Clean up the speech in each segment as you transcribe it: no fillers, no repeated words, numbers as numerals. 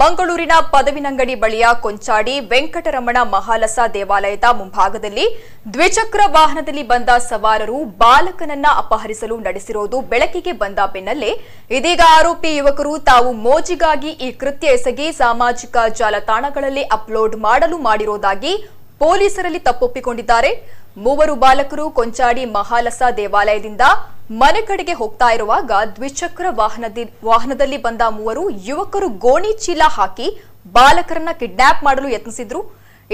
ಮಂಗಳೂರಿನ ಪದವಿನಂಗಡಿ ಬಳಿಯ ಕೊಂಚಾಡಿ ವೆಂಕಟರಮಣ ಮಹಾಲಸ ದೇವಾಲಯದ ಮುಂಭಾಗದಲ್ಲಿ ದ್ವಿಚಕ್ರ ವಾಹನದಲ್ಲಿ ಬಂದ ಸವಾರರು ಬಾಲಕನನ್ನ ಅಪಹರಿಸಲು ನಡೆಸಿರೋದು ಬೆಳಕಿಗೆ ಬಂದ ಬೆನ್ನಲ್ಲೇ ಇದೀಗ ಆರೋಪಿ ಯುವಕರು ತಾವು ಮೋಜಿಗಾಗಿ ಈ ಕೃತ್ಯ ಎಸಗಿ ಸಾಮಾಜಿಕ ಜಾಲತಾಣಗಳಲ್ಲಿ ಅಪ್ಲೋಡ್ ಮಾಡಲು ಮಾಡಿರೋದಾಗಿ ಪೊಲೀಸರಲ್ಲಿ ತಪ್ಪೊಪ್ಪಿಕೊಂಡಿದ್ದಾರೆ. ಮೂವರು ಬಾಲಕರು ಕೊಂಚಾಡಿ ಮಹಾಲಸ ದೇವಾಲಯದಿಂದ ಮನೆ ಕಡೆಗೆ ಹೋಗ್ತಾ ಇರುವಾಗ ದ್ವಿಚಕ್ರ ವಾಹನದಲ್ಲಿ ಬಂದ ಮೂವರು ಯುವಕರು ಗೋಣಿ ಚೀಲ ಹಾಕಿ ಬಾಲಕರನ್ನ ಕಿಡ್ನಾಪ್ ಮಾಡಲು ಯತ್ನಿಸಿದ್ರು.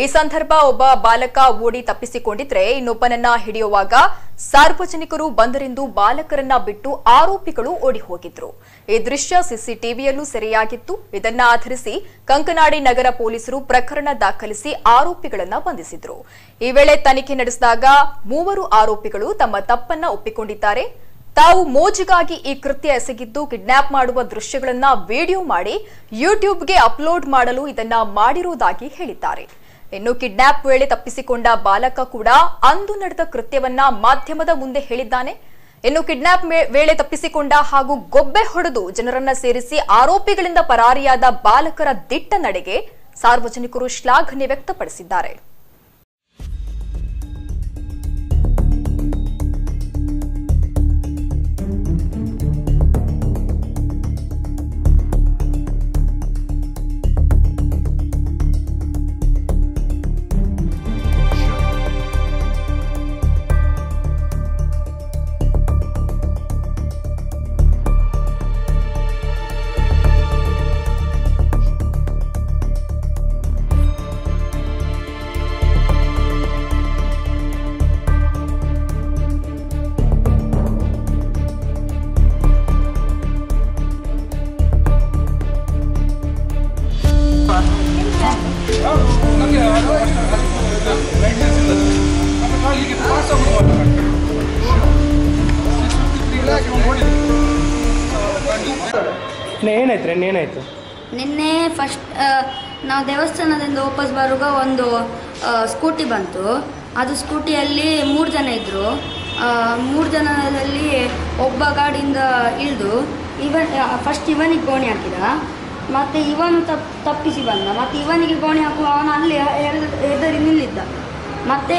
ಈ ಸಂದರ್ಭ ಒಬ್ಬ ಬಾಲಕ ಓಡಿ ತಪ್ಪಿಸಿಕೊಂಡಿದ್ರೆ ಇನ್ನೊಬ್ಬನನ್ನ ಹಿಡಿಯುವಾಗ ಸಾರ್ವಜನಿಕರು ಬಂದರೆಂದು ಬಾಲಕರನ್ನ ಬಿಟ್ಟು ಆರೋಪಿಗಳು ಓಡಿ ಹೋಗಿದ್ರು. ಈ ದೃಶ್ಯ ಸಿಸಿಟಿವಿಯಲ್ಲೂ ಸೆರೆಯಾಗಿತ್ತು. ಇದನ್ನ ಆಧರಿಸಿ ಕಂಕನಾಡಿ ನಗರ ಪೊಲೀಸರು ಪ್ರಕರಣ ದಾಖಲಿಸಿ ಆರೋಪಿಗಳನ್ನ ಬಂಧಿಸಿದ್ರು. ಈ ವೇಳೆ ತನಿಖೆ ನಡೆಸಿದಾಗ ಮೂವರು ಆರೋಪಿಗಳು ತಮ್ಮ ತಪ್ಪನ್ನ ಒಪ್ಪಿಕೊಂಡಿದ್ದಾರೆ. ತಾವು ಮೋಜಿಗಾಗಿ ಈ ಕೃತ್ಯ ಎಸಗಿದ್ದು ಕಿಡ್ನಾಪ್ ಮಾಡುವ ದೃಶ್ಯಗಳನ್ನ ವಿಡಿಯೋ ಮಾಡಿ ಯೂಟ್ಯೂಬ್ಗೆ ಅಪ್ಲೋಡ್ ಮಾಡಲು ಇದನ್ನ ಮಾಡಿರುವುದಾಗಿ ಹೇಳಿದ್ದಾರೆ. ಇನ್ನು ಕಿಡ್ನಾಪ್ ವೇಳೆ ತಪ್ಪಿಸಿಕೊಂಡ ಬಾಲಕ ಕೂಡ ಅಂದು ನಡೆದ ಕೃತ್ಯವನ್ನ ಮಾಧ್ಯಮದ ಮುಂದೆ ಹೇಳಿದ್ದಾನೆ. ಇನ್ನು ಕಿಡ್ನಾಪ್ ವೇಳೆ ತಪ್ಪಿಸಿಕೊಂಡ ಹಾಗೂ ಗೊಬ್ಬೆ ಹೊಡೆದು ಜನರನ್ನ ಸೇರಿಸಿ ಆರೋಪಿಗಳಿಂದ ಪರಾರಿಯಾದ ಬಾಲಕರ ದಿಟ್ಟ ನಡೆಗೆ ಸಾರ್ವಜನಿಕರು ಶ್ಲಾಘನೆ ವ್ಯಕ್ತಪಡಿಸಿದ್ದಾರೆ. ಏನಾಯ್ತು ನಿನ್ನೆ? ಏನಾಯ್ತು ನಿನ್ನೆ? ಫಸ್ಟ್ ನಾವು ದೇವಸ್ಥಾನದಿಂದ ವಾಪಸ್ ಬರುವಾಗ ಒಂದು ಸ್ಕೂಟಿ ಬಂತು. ಅದು ಸ್ಕೂಟಿಯಲ್ಲಿ ಮೂರು ಜನ ಇದ್ದರು. ಮೂರು ಜನದಲ್ಲಿ ಒಬ್ಬ ಗಾಡಿಯಿಂದ ಇಳಿದು ಫಸ್ಟ್ ಇವನಿಗೆ ಗೋಣಿ ಹಾಕಿದ. ಮತ್ತು ಇವನು ತಪ್ಪಿಸಿ ಬಂದ. ಮತ್ತು ಇವನಿಗೆ ಗೋಣಿ ಹಾಕುವ ಅವನು ಅಲ್ಲಿ ಎದುರು ನಿಲ್ಲಿದ್ದ. ಮತ್ತು